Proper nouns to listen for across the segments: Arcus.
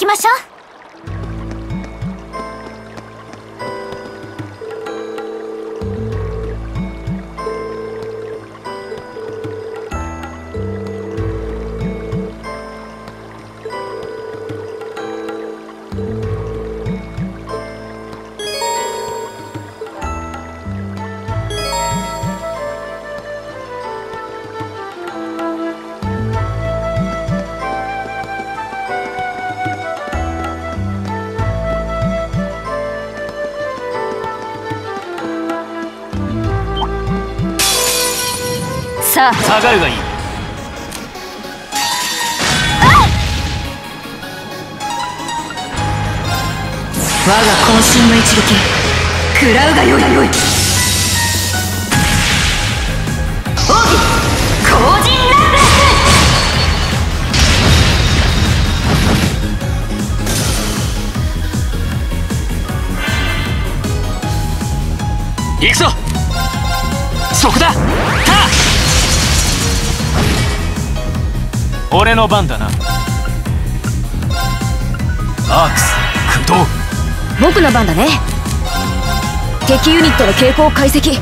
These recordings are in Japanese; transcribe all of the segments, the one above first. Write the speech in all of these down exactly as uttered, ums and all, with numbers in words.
きましょう。下がるがいい。我が渾身の一撃食らうがよいがよい。奥義後陣乱舞。行くぞ。そこだ。た俺の番だな。アークス駆動。僕の番だね。敵ユニットの傾向解析。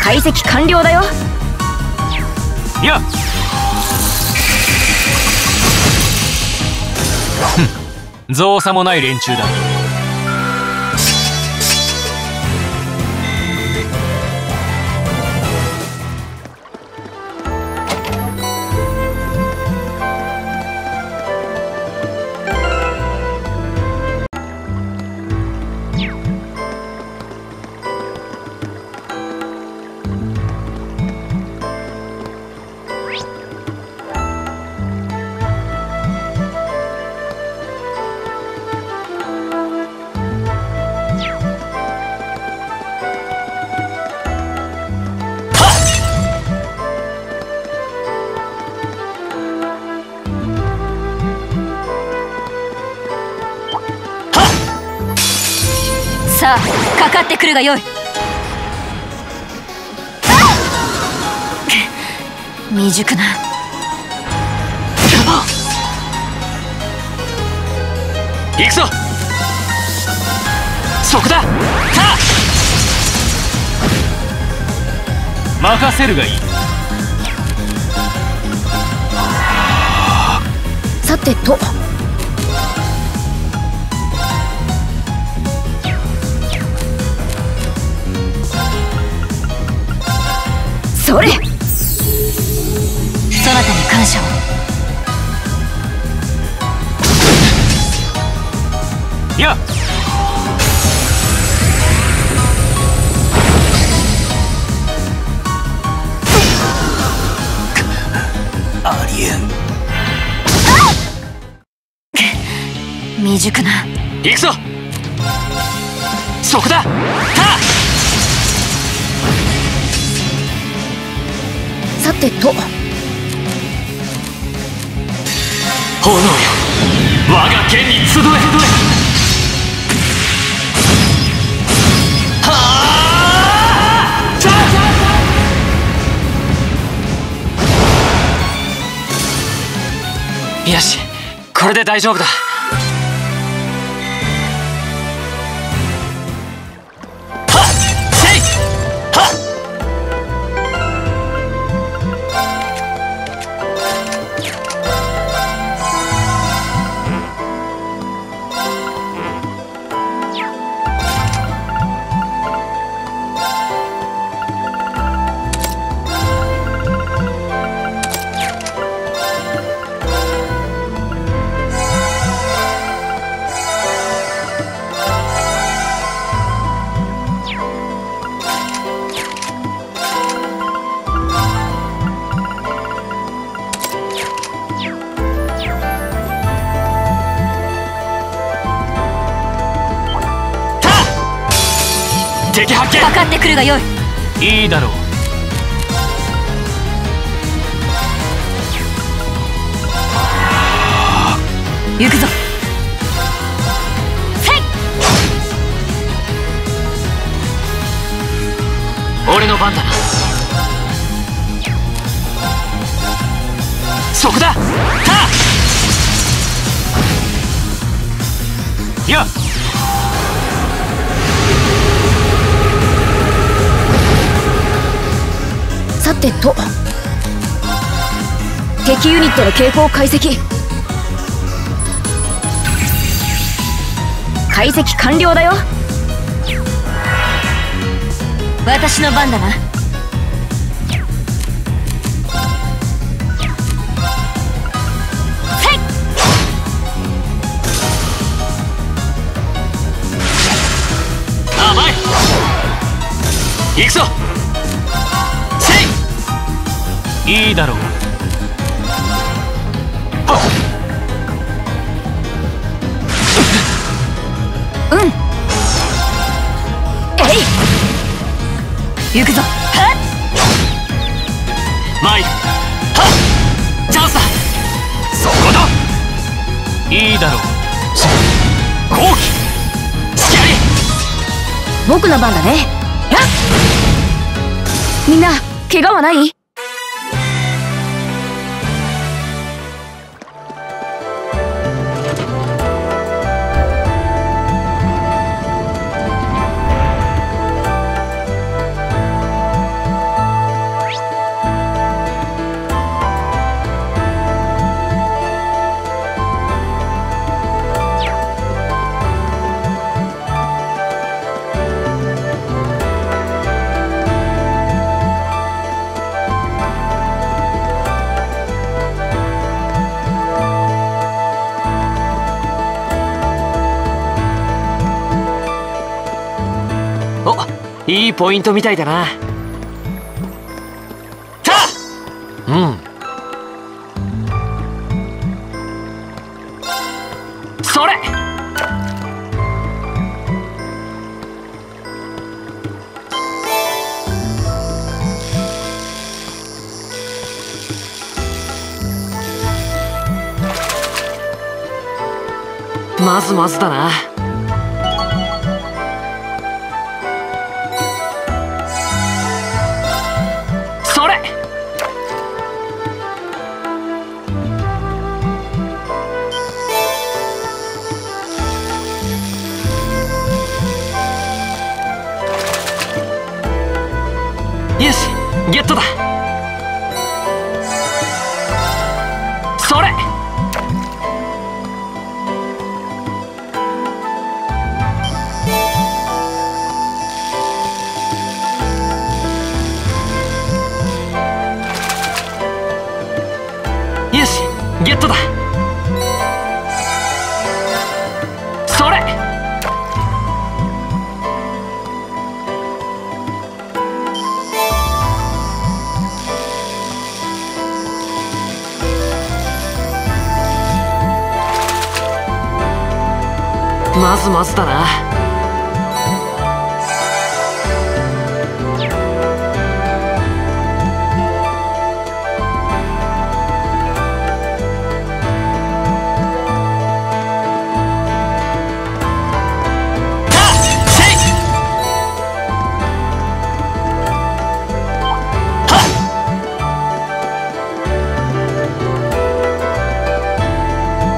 解析完了だよ。いや造作もない連中だ。かかってくるがよい。未熟な。行くぞ。そこだ。任せるがいい。さてと。それそなたに感謝を。いやありえん。未熟な。行くぞ。そこだ。たさてと。炎よ我が剣に集え。はあーーよしこれで大丈夫だ。かかってくるがよい。いいだろう。行くぞ。俺の番だな。そこだ。やっさてと敵ユニットの傾向解析解析完了だよ。私の番だな。行くぞ。せい。いいだろう。うん。えい。行くぞ。はっ。まい。はっ。チャンスだ。そこだ。いいだろう。後期。突きやり。僕の番だね。やっ。みんな、怪我はない？いいポイントみたいだな。たうん。それ。まずまずだな。ゲットだ。それ。よし、ゲットだ。それ。まずまずだな。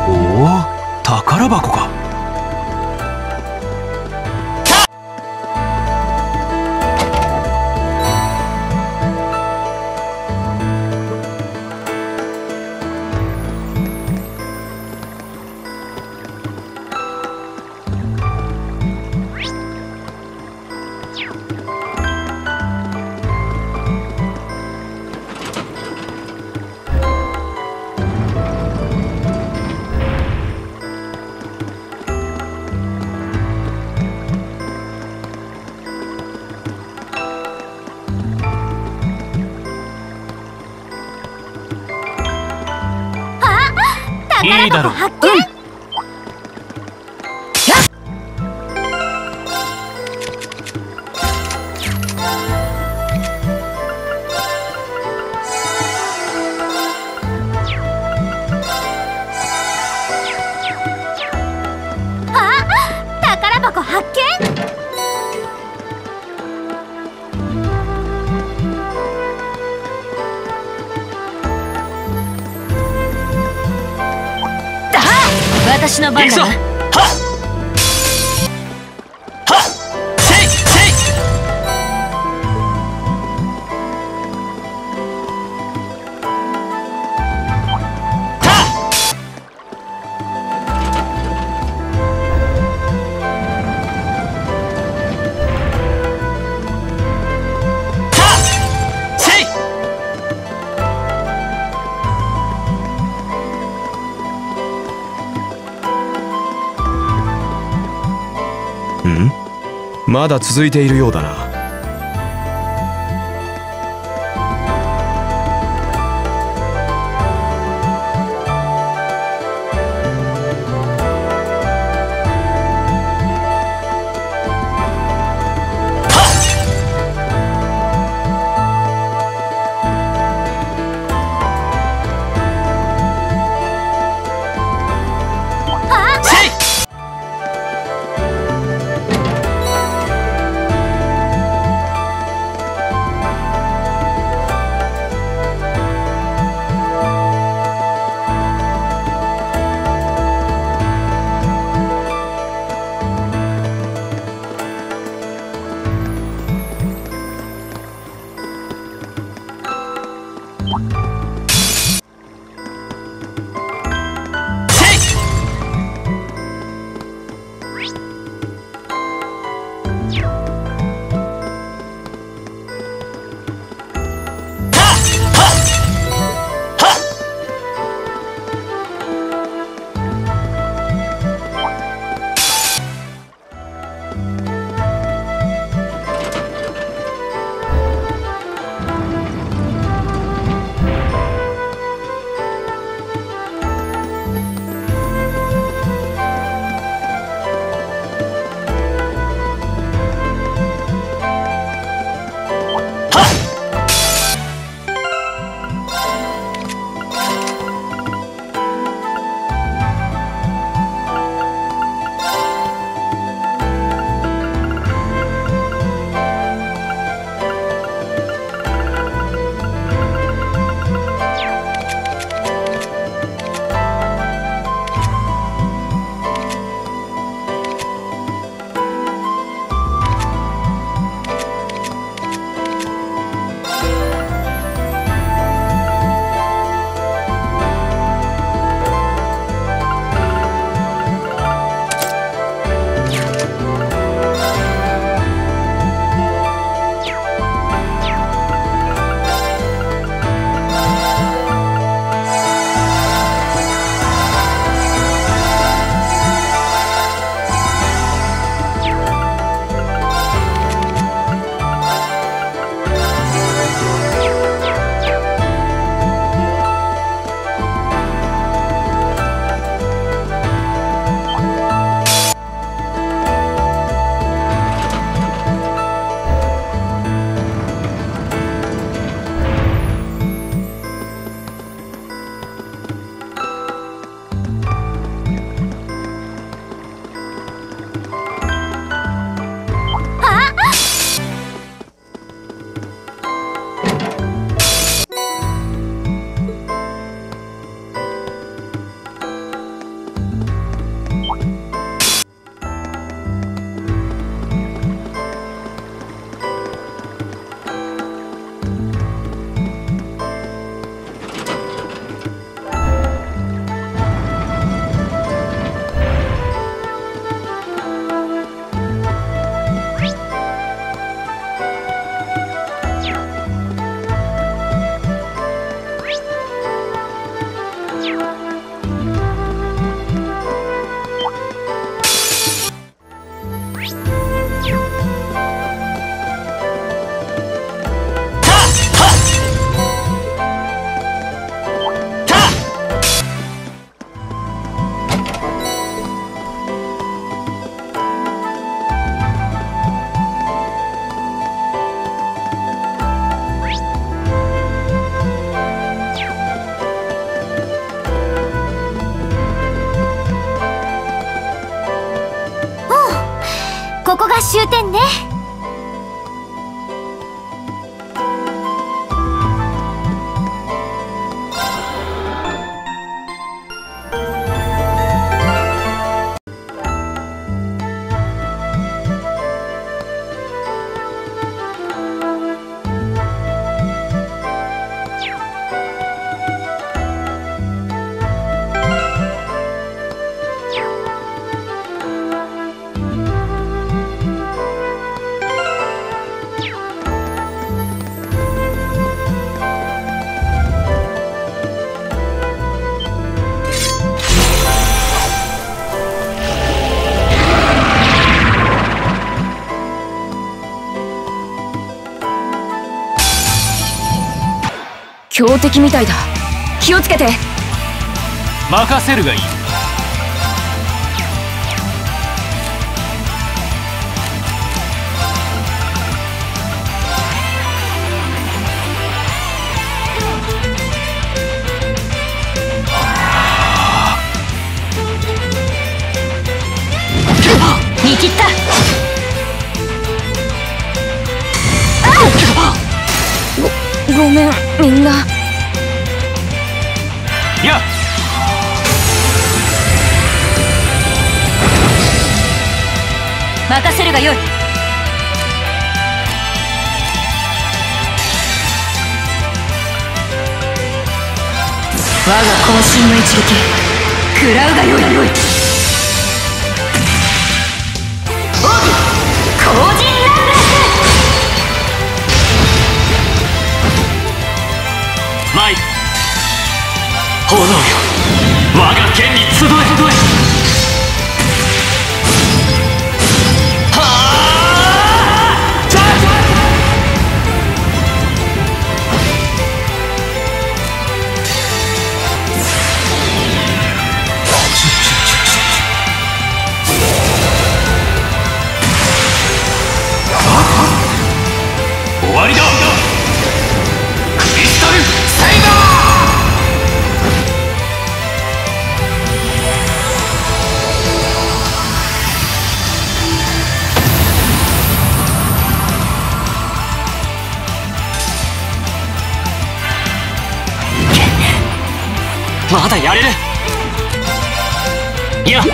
おお、宝箱か。いいだろう。あ、宝箱発見。私の番だな。うん？まだ続いているようだな。終点ね。強敵みたいだ。気をつけて。任せるがいい。見切った。ごめんみんな。やっ任せるがよい。我が渾身の一撃食らうがよい。よいオービー工事。炎よ、我が剣に集え集え。はあー、終わりだ。クリスタルセイバー。まだやれる。いや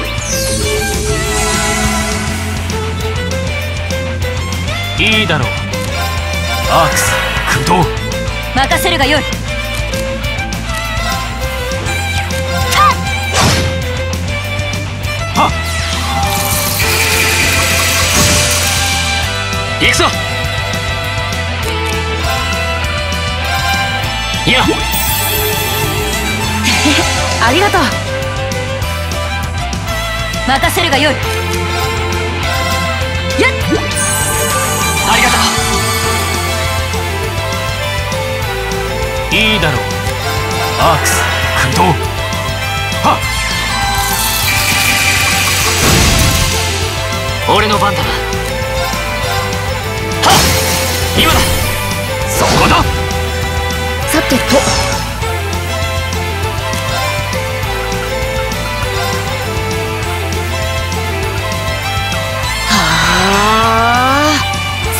いいだろう。アークス駆動。任せるがよい。はっ行くぞ。いやありがとう。任せるがよい。やっありがとう。いいだろう。アークス駆動。はっ俺の番だな。はっ今だ。そこだ。さてと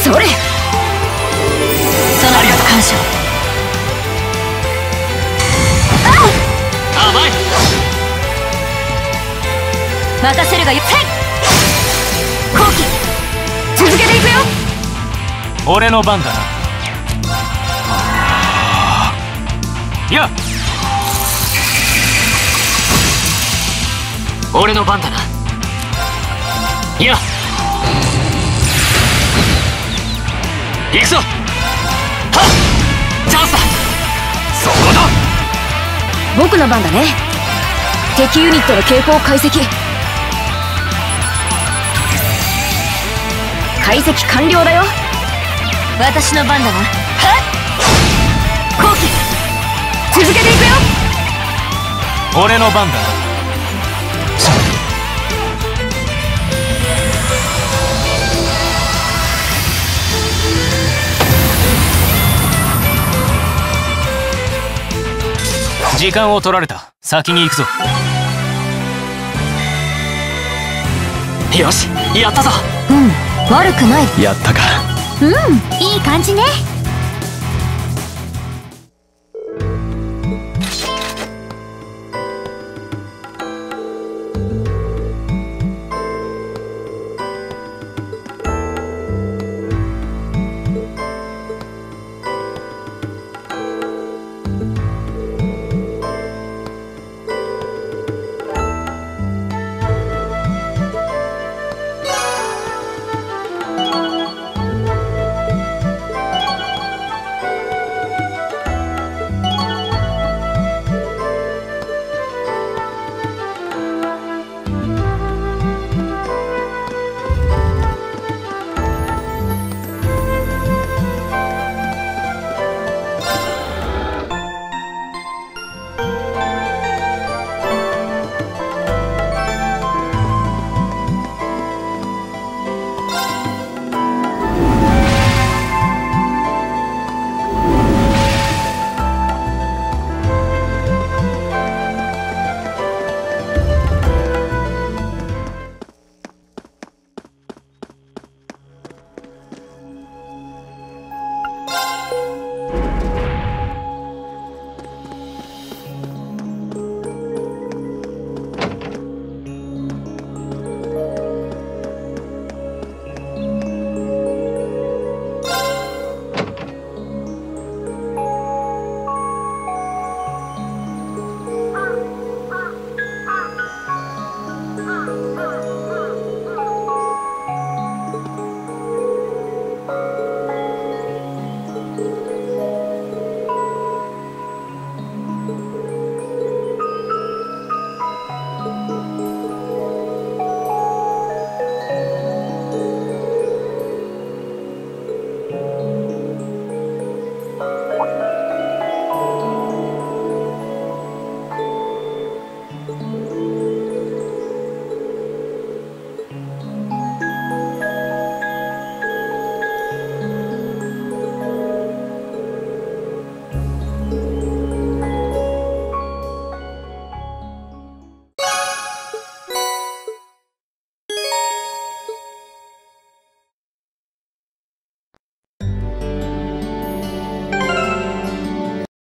それ、その感謝。ああ甘い。任せるがよい。後期続けていくよ。俺の番だな。やっ俺の番だな。やっ行くぞ。はっチャンスだ。そこだ。僕の番だね。敵ユニットの傾向解析。解析完了だよ。私の番だな。はっ後期続けていくよ。俺の番だな。時間を取られた。先に行くぞ。よしやったぞ。うん悪くない。やったか。うんいい感じね。